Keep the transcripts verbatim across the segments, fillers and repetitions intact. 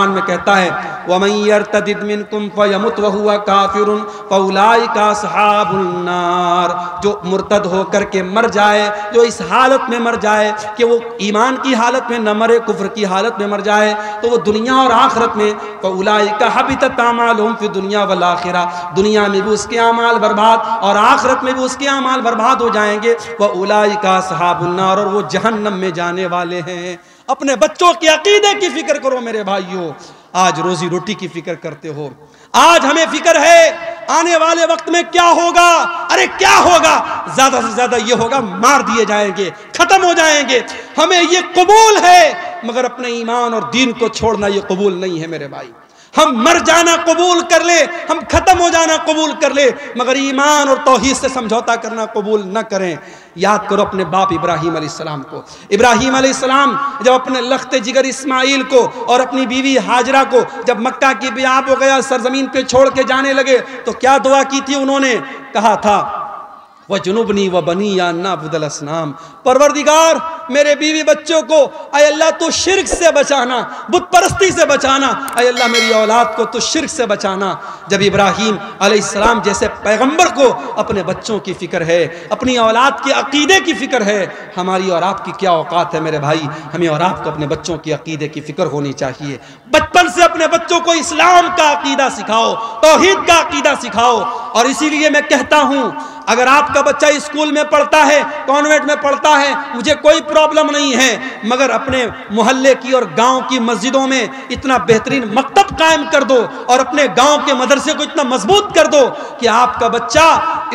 में कहता है जो मुर्तद होकर के मर जाए, जो इस हालत में मर जाए कि वो ईमान की हालत में न मरे, कुफ्र की हालत में मर जाए, तो वो दुनिया और आखिरत में फउलाइका हबितत आमालुहुम फी दुनिया वल आखिरा, दुनिया में भी उसके अमाल बर्बाद और आखिरत में भी उसके अमाल बर्बाद हो जाएंगे। वउलाइका असहाबुन नार, और वो जहन्नम में जाने वाले हैं। अपने बच्चों के अकीदे की फिक्र करो मेरे भाइयों। आज रोजी रोटी की फिक्र करते हो, आज हमें फिक्र है आने वाले वक्त में क्या होगा। अरे क्या होगा, ज्यादा से ज्यादा ये होगा मार दिए जाएंगे, खत्म हो जाएंगे। हमें ये कबूल है, मगर अपने ईमान और दीन को छोड़ना ये कबूल नहीं है मेरे भाई। हम मर जाना कबूल कर ले, हम खत्म हो जाना कबूल कर ले, मगर ईमान और तौहीद से समझौता करना कबूल न करें। याद करो अपने बाप इब्राहीम अलैहिस्सलाम को। इब्राहीम अलैहिस्सलाम जब अपने लख्त जिगर इस्माइल को और अपनी बीवी हाजरा को जब मक्का की बेआब हो गया सरजमीन पे छोड़ के जाने लगे, तो क्या दुआ की थी उन्होंने? कहा था वह जुनूबनी व बनी या नाबुदल असनाम, परवरदिगार मेरे बीवी बच्चों को अय अल्लाह तू शिर्क से बचाना, बुत परस्ती से बचाना, अय अल्लाह मेरी औलाद को तू शिर्क से बचाना। जब इब्राहीम अलैहिस्सलाम जैसे पैगंबर को अपने बच्चों की फिक्र है, अपनी औलाद के अकीदे की फिक्र है, हमारी और आपकी क्या औकात है मेरे भाई। हमें और आपको अपने बच्चों के अकीदे की फिक्र होनी चाहिए। बचपन से अपने बच्चों को इस्लाम का अकीदा सिखाओ, तौहीद का अकीदा सिखाओ। और इसीलिए मैं कहता हूँ, अगर आपका बच्चा स्कूल में पढ़ता है, कॉन्वेंट में पढ़ता है, मुझे कोई प्रॉब्लम नहीं है, मगर अपने मोहल्ले की और गांव की मस्जिदों में इतना बेहतरीन मकतब कायम कर दो और अपने गांव के मदरसे को इतना मजबूत कर दो कि आपका बच्चा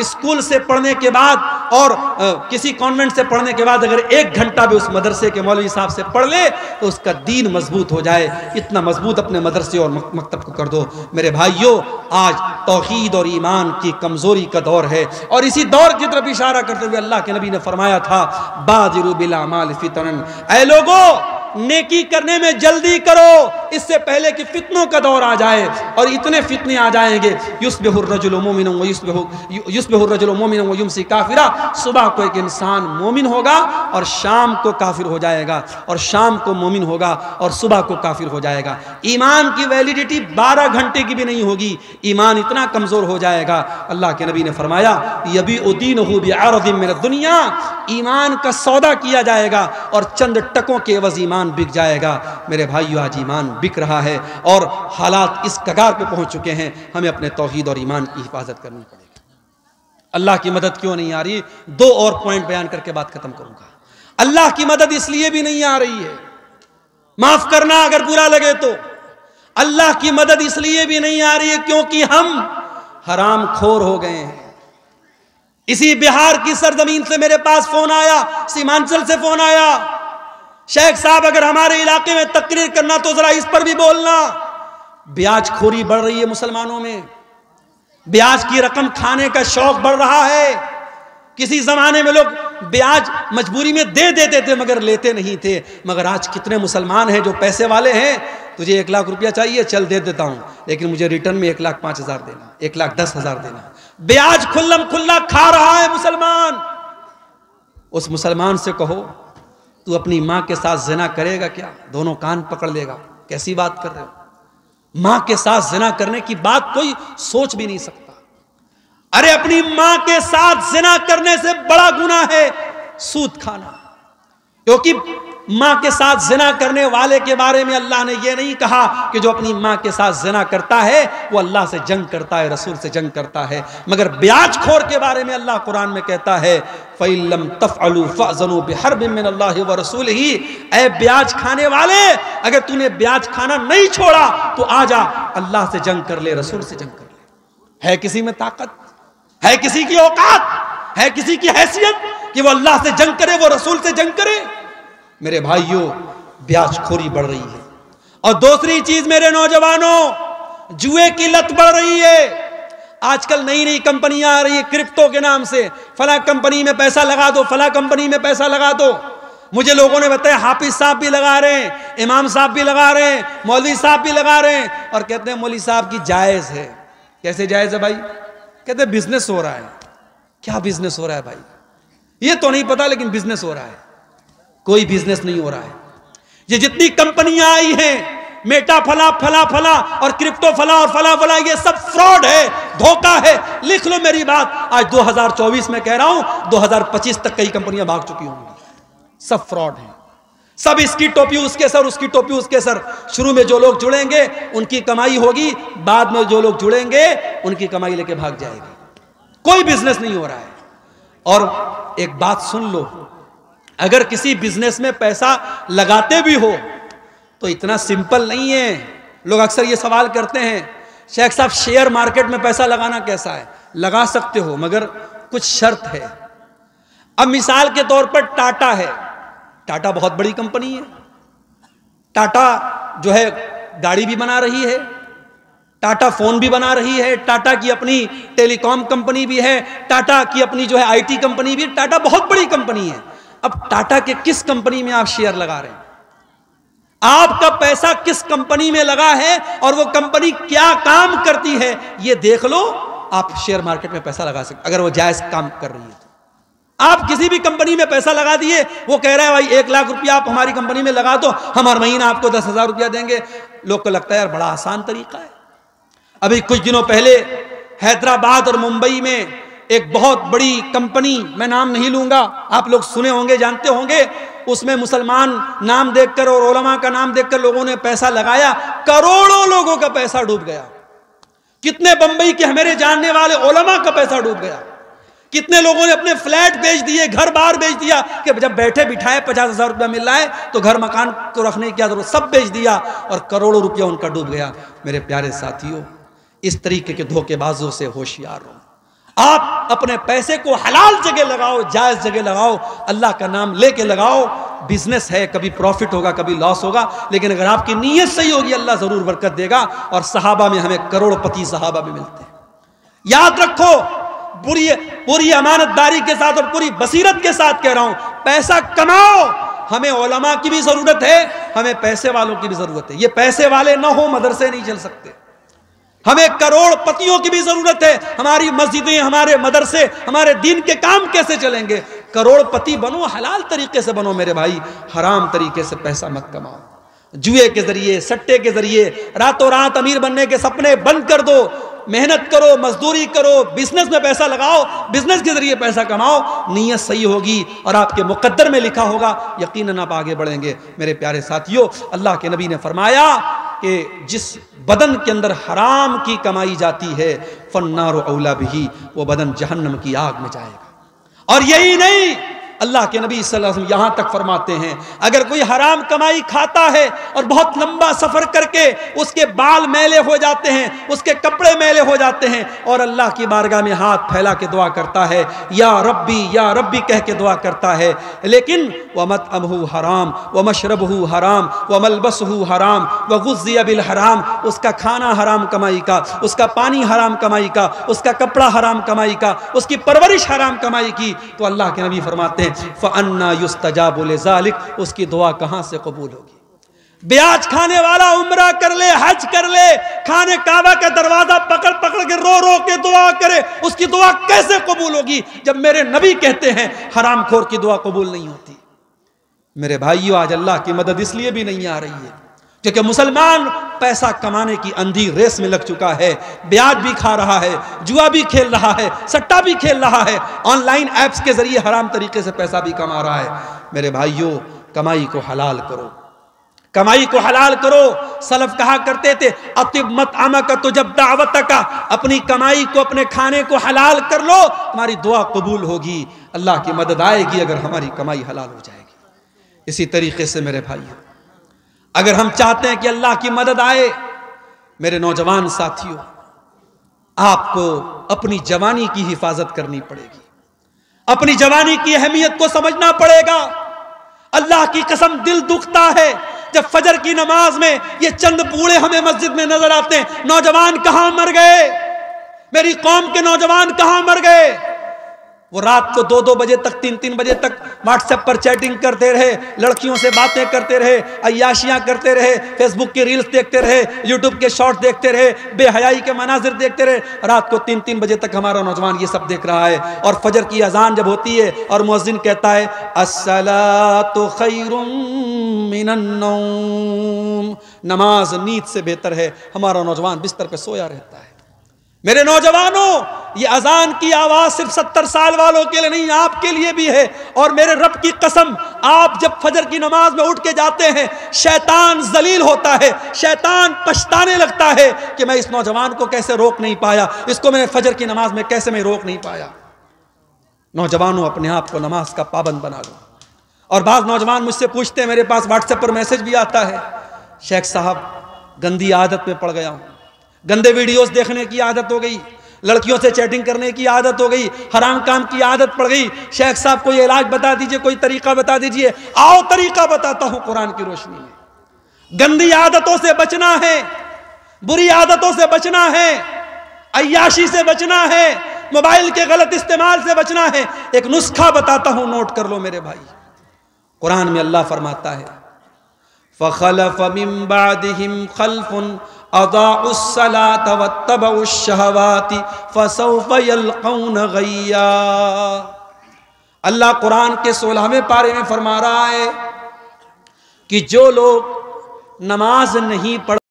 स्कूल से पढ़ने के बाद और आ, किसी कॉन्वेंट से पढ़ने के बाद अगर एक घंटा भी उस मदरसे के मौलवी साहब से पढ़ ले तो उसका दीन मजबूत हो जाए। इतना मजबूत अपने मदरसे और मकतब को कर दो मेरे भाइयों। आज तौहीद और ईमान की कमजोरी का दौर है, और इसी दौर की तरफ इशारा करते हुए अल्लाह के नबी ने फरमाया था बादिरु बिल आमाल फितनन, ऐ लोगों नेकी करने में जल्दी करो इससे पहले कि फितनों का दौर आ जाए। और इतने फितने आ जाएंगे, युस्बिहुर रजुलु मोमिन व युस्बिहु युस्बिहुर रजुलु मोमिन व युमसी काफिरा, सुबह को एक इंसान मोमिन होगा और शाम को काफिर हो जाएगा, और शाम को मोमिन होगा और सुबह को काफिर हो जाएगा। ईमान की वैलिडिटी बारह घंटे की भी नहीं होगी, ईमान इतना कमज़ोर हो जाएगा। अल्लाह के नबी ने फरमाया यबीउदीनहु बिअरज़िम मिन दुनिया, ईमान का सौदा किया जाएगा और चंद टकों के एवज ईमान बिक जाएगा। मेरे भाइयों आज ईमान बिक रहा है और हालात इस कगार पे पहुंच चुके हैं, हमें अपने तौहीद और ईमान की हिफाजत करनी पड़ेगी। अल्लाह की मदद क्यों नहीं आ रही? दो और पॉइंट बयान करके बात खत्म करूंगा। अल्लाह की मदद इसलिए भी नहीं आ रही है, माफ करना अगर बुरा लगे तो, अल्लाह की मदद इसलिए भी नहीं आ रही है क्योंकि हम हराम खोर हो गए हैं। इसी बिहार की सरजमीन से मेरे पास फोन आया, सीमांचल से फोन आया, शेख साहब अगर हमारे इलाके में तकरीर करना तो जरा इस पर भी बोलना। ब्याज खोरी बढ़ रही है मुसलमानों में, ब्याज की रकम खाने का शौक बढ़ रहा है। किसी जमाने में लोग ब्याज मजबूरी में दे देते थे मगर लेते नहीं थे, मगर आज कितने मुसलमान हैं जो पैसे वाले हैं, तुझे एक लाख रुपया चाहिए चल दे देता हूं, लेकिन मुझे रिटर्न में एक लाख पांच हजार देना, एक लाख दस हजार देना। ब्याज खुल्लम खुल्ला खा रहा है मुसलमान। उस मुसलमान से कहो तू अपनी माँ के साथ ज़िना करेगा क्या? दोनों कान पकड़ लेगा। कैसी बात कर रहे हो, माँ के साथ ज़िना करने की बात कोई सोच भी नहीं सकता। अरे अपनी माँ के साथ ज़िना करने से बड़ा गुनाह है सूद खाना, क्योंकि माँ के साथ ज़िना करने वाले के बारे में अल्लाह ने यह नहीं कहा कि जो अपनी माँ के साथ ज़िना करता है वो अल्लाह से जंग करता है, रसूल से जंग करता है, मगर ब्याज खोर के बारे में अल्लाह कुरान में कहता है फ़इल्लम तफ़अलू फ़अज़नू बिहर्बिन मिनल्लाहि व रसूलिही, ऐ ब्याज खाने वाले अगर तूने ब्याज खाना नहीं छोड़ा तो आ जा अल्लाह से जंग कर ले, रसूल से जंग कर ले। है किसी में ताकत, है किसी की औकात, है किसी की हैसियत कि वो अल्लाह से जंग करे, वो रसूल से जंग करे? मेरे भाइयों ब्याज खोरी बढ़ रही है। और दूसरी चीज मेरे नौजवानों, जुए की लत बढ़ रही है। आजकल नई नई कंपनियां आ रही है क्रिप्टो के नाम से, फला कंपनी में पैसा लगा दो, फला कंपनी में पैसा लगा दो। मुझे लोगों ने बताया हाफिज साहब भी लगा रहे हैं, इमाम साहब भी लगा रहे हैं, मौलवी साहब भी लगा रहे हैं, और कहते हैं मौलवी साहब की जायज़ है। कैसे जायज़ है भाई? कहते हैं बिजनेस हो रहा है। क्या बिजनेस हो रहा है भाई ये तो नहीं पता, लेकिन बिजनेस हो रहा है। कोई बिजनेस नहीं हो रहा है। ये जितनी कंपनियां आई हैं मेटा फला फला फला और क्रिप्टो फला और फला फला, ये सब फ्रॉड है, धोखा है। लिख लो मेरी बात, आज दो हज़ार चौबीस में कह रहा हूं, दो हज़ार पच्चीस तक कई कंपनियां भाग चुकी होंगी। सब फ्रॉड है, सब इसकी टोपी उसके सर, उसकी टोपी उसके सर। शुरू में जो लोग जुड़ेंगे उनकी कमाई होगी, बाद में जो लोग जुड़ेंगे उनकी कमाई लेके भाग जाएगी। कोई बिजनेस नहीं हो रहा है। और एक बात सुन लो, अगर किसी बिजनेस में पैसा लगाते भी हो तो इतना सिंपल नहीं है। लोग अक्सर ये सवाल करते हैं, शेख साहब शेयर मार्केट में पैसा लगाना कैसा है? लगा सकते हो मगर कुछ शर्त है। अब मिसाल के तौर पर टाटा है, टाटा बहुत बड़ी कंपनी है, टाटा जो है गाड़ी भी बना रही है, टाटा फोन भी बना रही है, टाटा की अपनी टेलीकॉम कंपनी भी है, टाटा की अपनी जो है आईटी कंपनी भी, टाटा बहुत बड़ी कंपनी है। अब टाटा के किस कंपनी में आप शेयर लगा रहे हैं? आपका पैसा किस कंपनी में लगा है और वो कंपनी क्या काम करती है, ये देख लो, आप शेयर मार्केट में पैसा लगा सकते अगर वो जायज काम कर रही है तो। आप किसी भी कंपनी में पैसा लगा दिए, वो कह रहा है भाई एक लाख रुपया आप हमारी कंपनी में लगा दो, हम हर महीना आपको दस हजार रुपया देंगे। लोग को लगता है यार बड़ा आसान तरीका है। अभी कुछ दिनों पहले हैदराबाद और मुंबई में एक बहुत बड़ी कंपनी, मैं नाम नहीं लूंगा, आप लोग सुने होंगे, जानते होंगे, उसमें मुसलमान नाम देखकर और उलमा का नाम देखकर लोगों ने पैसा लगाया, करोड़ों लोगों का पैसा डूब गया। कितने बंबई के हमारे जानने वाले उलमा का पैसा डूब गया। कितने लोगों ने अपने फ्लैट बेच दिए, घर बार बेच दिया कि जब बैठे बिठाए पचास हजार रुपया मिल रहा है तो घर मकान को रखने की क्या जरूरत, सब बेच दिया और करोड़ों रुपया उनका डूब गया। मेरे प्यारे साथियों, इस तरीके के धोखेबाजों से होशियार हो। आप अपने पैसे को हलाल जगह लगाओ, जायज जगह लगाओ, अल्लाह का नाम लेके लगाओ। बिजनेस है, कभी प्रॉफिट होगा कभी लॉस होगा, लेकिन अगर आपकी नीयत सही होगी अल्लाह जरूर बरकत देगा। और सहाबा में हमें करोड़पति सहाबा भी मिलते हैं। याद रखो, पूरी पूरी अमानतदारी के साथ और पूरी बसीरत के साथ कह रहा हूं, पैसा कमाओ। हमें उलमा की भी जरूरत है, हमें पैसे वालों की भी जरूरत है। ये पैसे वाले ना हो मदरसे नहीं चल सकते। हमें करोड़पतियों की भी जरूरत है, हमारी मस्जिदें, हमारे मदरसे, हमारे दीन के काम कैसे चलेंगे? करोड़पति बनो, हलाल तरीके से बनो मेरे भाई, हराम तरीके से पैसा मत कमाओ। जुए के जरिए, सट्टे के जरिए रातों रात अमीर बनने के सपने बंद कर दो। मेहनत करो, मजदूरी करो, बिजनेस में पैसा लगाओ, बिजनेस के जरिए पैसा कमाओ। नीयत सही होगी और आपके मुकद्दर में लिखा होगा, यकीनन आप आगे बढ़ेंगे। मेरे प्यारे साथियों, अल्लाह के नबी ने फरमाया कि जिस बदन के अंदर हराम की कमाई जाती है, फन्नारो औला बिही, वो बदन जहन्नम की आग में जाएगा। और यही नहीं, अल्लाह के नबी सल्लल्लाहु अलैहि वसल्लम यहाँ तक फरमाते हैं, अगर कोई हराम कमाई खाता है और बहुत लंबा सफ़र करके उसके बाल मैले हो जाते हैं, उसके कपड़े मैले हो जाते हैं, और अल्लाह की बारगाह में हाथ फैला के दुआ करता है, या रब्बी या रब्बी कह के दुआ करता है, लेकिन व मत अमहू हराम व मशरबहू हराम व मलबसहू हराम व गुज़्ज़िया बिल हराम, उसका खाना हराम कमाई का, उसका पानी हराम कमाई का, उसका कपड़ा हराम कमाई का, उसकी परवरिश हराम कमाई की, तो अल्लाह के नबी फरमाते हैं फ़अन्ना युस्तजाबु लिज़ालिक, उसकी दुआ कहां से कबूल होगी? ब्याज खाने वाला उम्रा कर ले, हज कर ले, खाने काबा का दरवाजा पकड़ पकड़ के रो रो के दुआ करे, उसकी दुआ कैसे कबूल होगी जब मेरे नबी कहते हैं हराम खोर की दुआ कबूल नहीं होती। मेरे भाइयों, आज अल्लाह की मदद इसलिए भी नहीं आ रही है क्योंकि मुसलमान पैसा कमाने की अंधी रेस में लग चुका है। ब्याज भी खा रहा है, जुआ भी खेल रहा है, सट्टा भी खेल रहा है, ऑनलाइन ऐप्स के जरिए हराम तरीके से पैसा भी कमा रहा है। मेरे भाइयों, कमाई को हलाल करो, कमाई को हलाल करो। सलफ कहा करते थे, अतिब मत आमा का तो जब दावत का, अपनी कमाई को, अपने खाने को हलाल कर लो, तुम्हारी दुआ कबूल होगी। अल्लाह की मदद आएगी अगर हमारी कमाई हलाल हो जाएगी। इसी तरीके से मेरे भाइयों, अगर हम चाहते हैं कि अल्लाह की मदद आए, मेरे नौजवान साथियों, आपको अपनी जवानी की हिफाजत करनी पड़ेगी, अपनी जवानी की अहमियत को समझना पड़ेगा। अल्लाह की कसम, दिल दुखता है जब फजर की नमाज में ये चंद बूढ़े हमें मस्जिद में नजर आते हैं। नौजवान कहां मर गए? मेरी कौम के नौजवान कहां मर गए? वो रात को दो दो बजे तक तीन तीन बजे तक व्हाट्सएप पर चैटिंग करते रहे, लड़कियों से बातें करते रहे, अय्याशियाँ करते रहे, फेसबुक की रील्स देखते रहे, यूट्यूब के शॉर्ट्स देखते रहे, बेहयाई के मनाजिर देखते रहे। रात को तीन तीन बजे तक हमारा नौजवान ये सब देख रहा है। और फजर की अजान जब होती है और मुअज्जिन कहता है अस्सलातु खैरुम मिनन नौम, नमाज नींद से बेहतर है, हमारा नौजवान बिस्तर पर सोया रहता है। मेरे नौजवानों, ये अजान की आवाज़ सिर्फ सत्तर साल वालों के लिए नहीं, आपके लिए भी है। और मेरे रब की कसम, आप जब फजर की नमाज में उठ के जाते हैं, शैतान जलील होता है, शैतान पछताने लगता है कि मैं इस नौजवान को कैसे रोक नहीं पाया, इसको मैंने फजर की नमाज में कैसे मैं रोक नहीं पाया। नौजवानों, अपने आप को नमाज का पाबंद बना लो। और बाज़ नौजवान मुझसे पूछते हैं, मेरे पास व्हाट्सएप पर मैसेज भी आता है, शेख साहब गंदी आदत में पड़ गया हूँ, गंदे वीडियोस देखने की आदत हो गई, लड़कियों से चैटिंग करने की आदत हो गई, हराम काम की आदत पड़ गई, शेख साहब कोई इलाज बता दीजिए, कोई तरीका बता दीजिए। आओ तरीका बताता हूं कुरान की रोशनी में। गंदी आदतों से बचना है, बुरी आदतों से बचना है, अय्याशी से बचना है, मोबाइल के गलत इस्तेमाल से बचना है। एक नुस्खा बताता हूं, नोट कर लो मेरे भाई। कुरान में अल्लाह फरमाता है फखलफ मिन बादिहिम खल्फुन अदाउस सलात वत्तबउश शहवाति फसौफ यल्कौन गय्या। अल्लाह कुरान के सोलहवें पारे में फरमा रहा है कि जो लोग नमाज नहीं पढ़